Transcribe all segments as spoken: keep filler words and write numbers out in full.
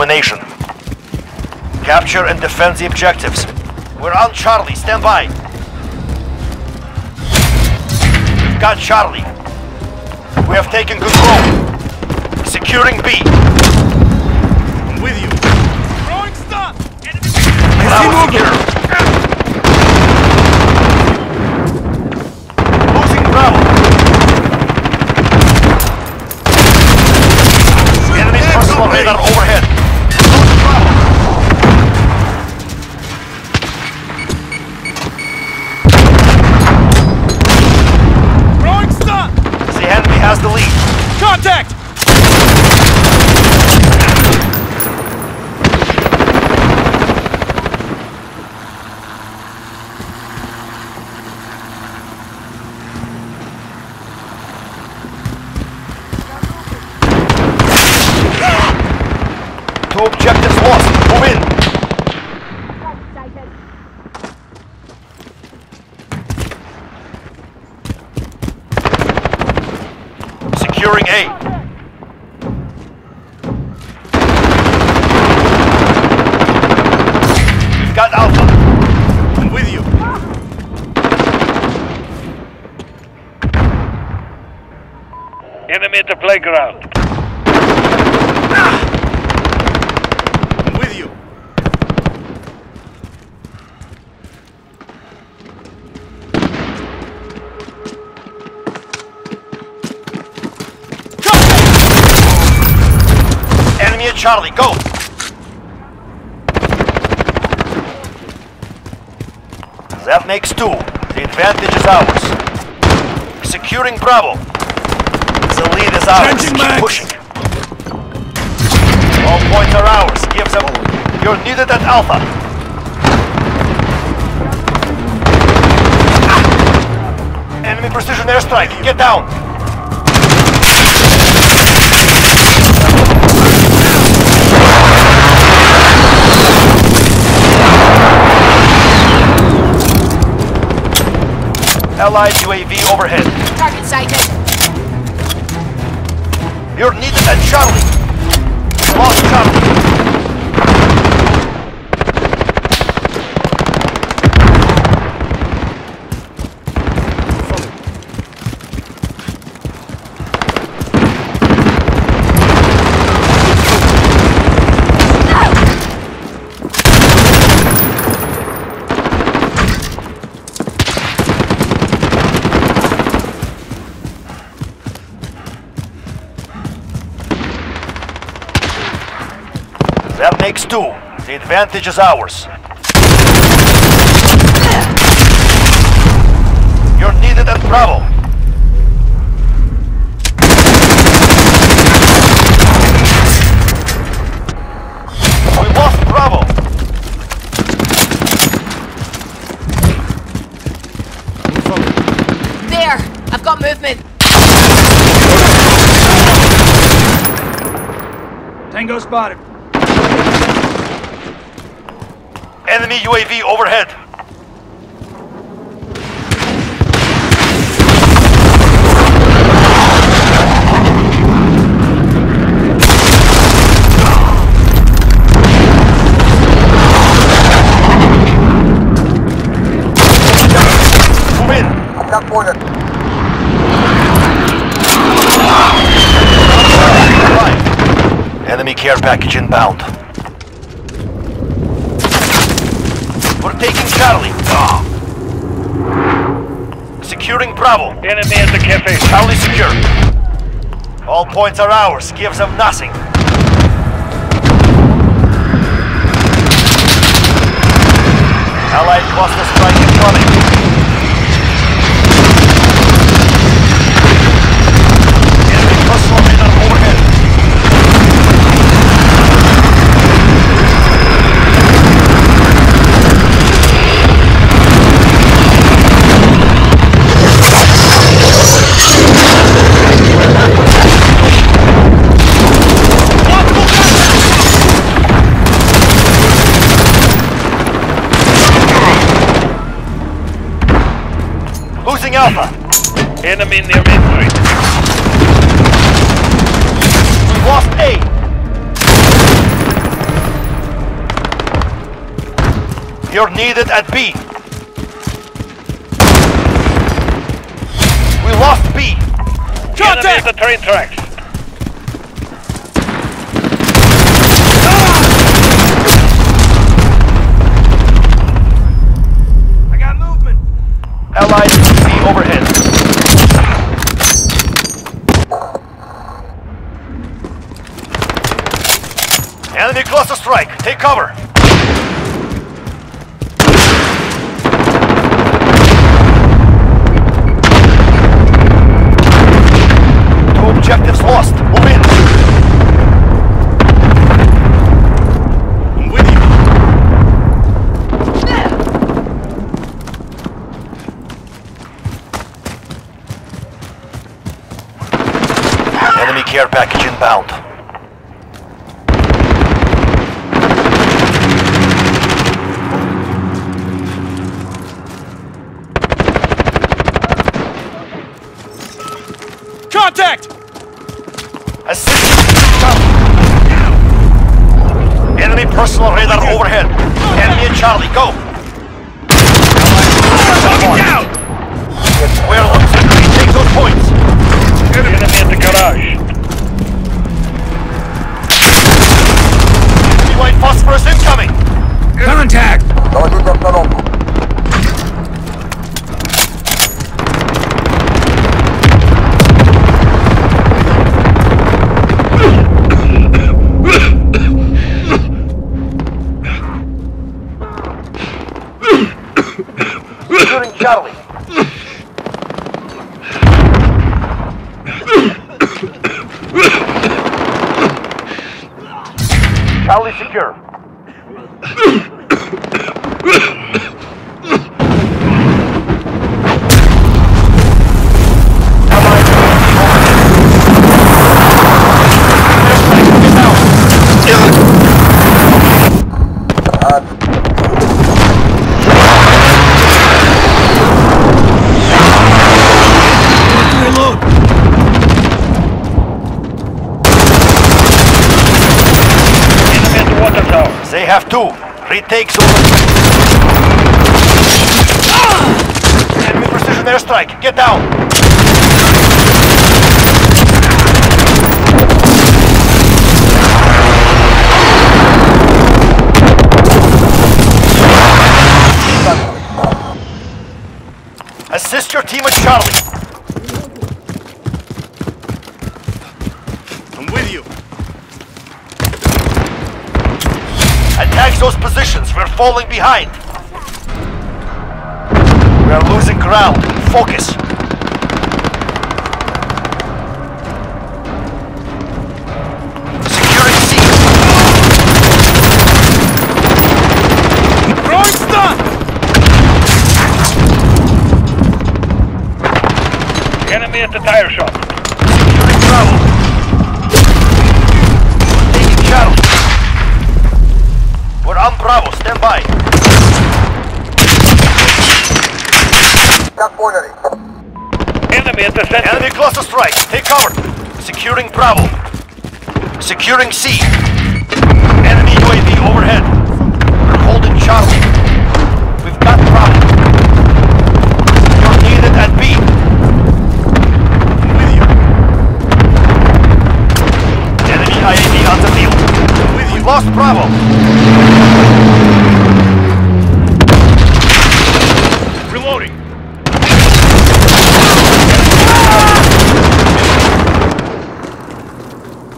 domination. Capture and defend the objectives. We're on Charlie, stand by. We've got Charlie. We have taken control. Securing B. I'm with you. Throwing stun! Enemy secure. Objectives lost. Move in. Securing A. We've got Alpha. I'm with you. Enemy at the playground. Charlie, go! That makes two. The advantage is ours. Securing Bravo. The lead is ours. Keep pushing. All points are ours. Give them. You're needed at Alpha. Ah. Enemy precision airstrike. Get down. Allied U A V overhead. Target sighted. You're needed at Charlie. Lost Charlie. That makes two. The advantage is ours. You're needed at Bravo. We lost Bravo. There! I've got movement. Tango spotted. Enemy U A V overhead. Move in. That border. Enemy care package inbound. We're taking Charlie. Oh. Securing Bravo. Enemy at the cafe. Charlie secure. All points are ours. Gives them nothing. Allied cluster strike incoming. Enemy cluster radar overhead. Alpha. Enemy near entry. We lost A. You're needed at B. We lost B. Shot at the train tracks. Ah! I got movement. Allied B overhead. Enemy cluster strike. Take cover. Objectives lost. Move in. I'm with you. Enemy care package inbound. Contact! Enemy personal radar overhead. Enemy and Charlie, go! Target down! We're on the green, take those points! Enemy at the garage. White phosphorus incoming! Contact! Charlie. Charlie secure. They have two. Retake zone. Ah! Enemy precision airstrike. Get down. Assist your team at Charlie. I'm with you. Attack those positions, we're falling behind. We're losing ground, focus. Securing C. Throwing stun! Enemy at the tire shop. Securing travel. Taking Charlie. We're on Bravo, stand by. Enemy at the center. Enemy cluster strike, take cover. Securing Bravo. Securing C. Enemy U A V overhead. We're holding Charlie. We've got Bravo. You're needed at B. I'm with you. Enemy I A V on the field. With you. We lost Bravo. Reloading.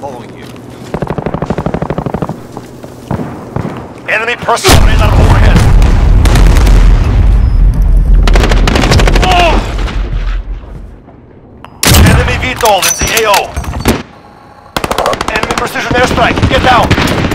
Following you. Enemy personal radar overhead. Oh! Enemy V T O L in the A O. Enemy precision airstrike. Get down.